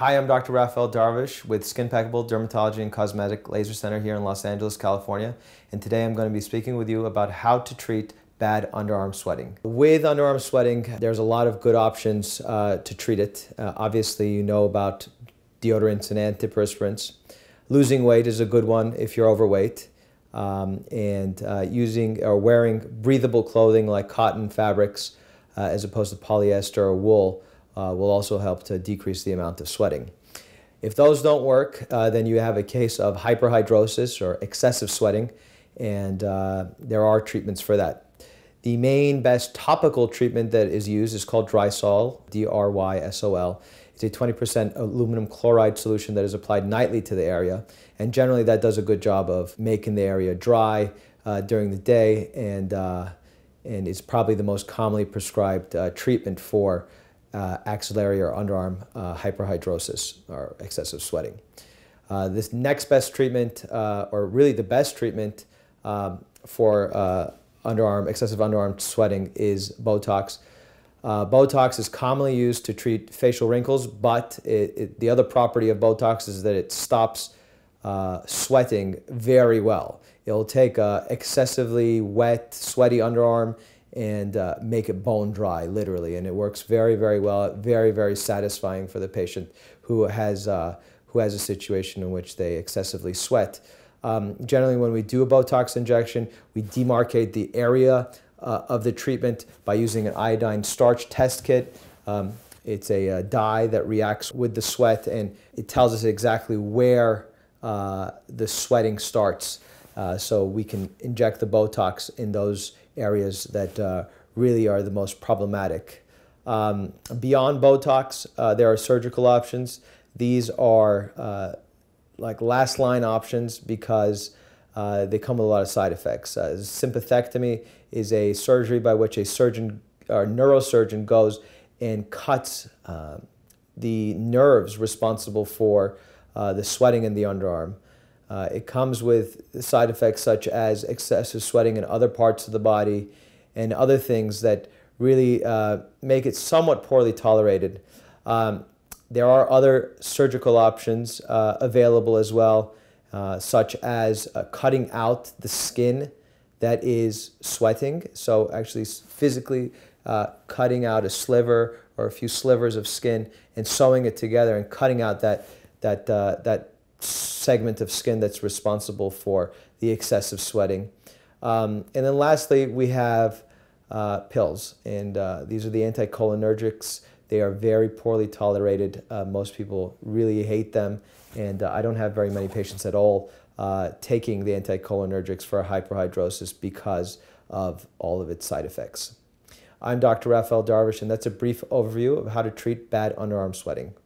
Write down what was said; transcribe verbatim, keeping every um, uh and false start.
Hi, I'm Doctor Raphael Darvish with SkinPeccable Dermatology and Cosmetic Laser Center here in Los Angeles, California. And today I'm going to be speaking with you about how to treat bad underarm sweating. With underarm sweating, there's a lot of good options uh, to treat it. Uh, obviously, you know about deodorants and antiperspirants. Losing weight is a good one if you're overweight. Um, and uh, using or wearing breathable clothing like cotton fabrics uh, as opposed to polyester or wool Uh, will also help to decrease the amount of sweating. If those don't work, uh, then you have a case of hyperhidrosis or excessive sweating, and uh, there are treatments for that. The main best topical treatment that is used is called Drysol, D R Y S O L. It's a twenty percent aluminum chloride solution that is applied nightly to the area, and generally that does a good job of making the area dry uh, during the day, and, uh, and it's probably the most commonly prescribed uh, treatment for Uh, axillary or underarm uh, hyperhidrosis or excessive sweating. Uh, this next best treatment, uh, or really the best treatment um, for uh, underarm excessive underarm sweating, is Botox. Uh, Botox is commonly used to treat facial wrinkles, but it, it, the other property of Botox is that it stops uh, sweating very well. It'll take an excessively wet, sweaty underarm and uh, make it bone dry, literally, and it works very, very well. Very, very satisfying for the patient who has uh, who has a situation in which they excessively sweat. Um, generally, when we do a Botox injection, we demarcate the area uh, of the treatment by using an iodine starch test kit. Um, it's a, a dye that reacts with the sweat, and it tells us exactly where uh, the sweating starts. Uh, so we can inject the Botox in those areas that uh, really are the most problematic. Um, beyond Botox, uh, there are surgical options. These are uh, like last line options because uh, they come with a lot of side effects. Uh, sympathectomy is a surgery by which a surgeon or neurosurgeon goes and cuts uh, the nerves responsible for uh, the sweating in the underarm. Uh, it comes with side effects such as excessive sweating in other parts of the body and other things that really uh, make it somewhat poorly tolerated. Um, there are other surgical options uh, available as well, uh, such as uh, cutting out the skin that is sweating. So actually physically uh, cutting out a sliver or a few slivers of skin and sewing it together and cutting out that, that, uh, that segment of skin that's responsible for the excessive sweating. Um, and then lastly, we have uh, pills, and uh, these are the anticholinergics. They are very poorly tolerated. Uh, most people really hate them, and uh, I don't have very many patients at all uh, taking the anticholinergics for hyperhidrosis because of all of its side effects. I'm Doctor Raphael Darvish, and that's a brief overview of how to treat bad underarm sweating.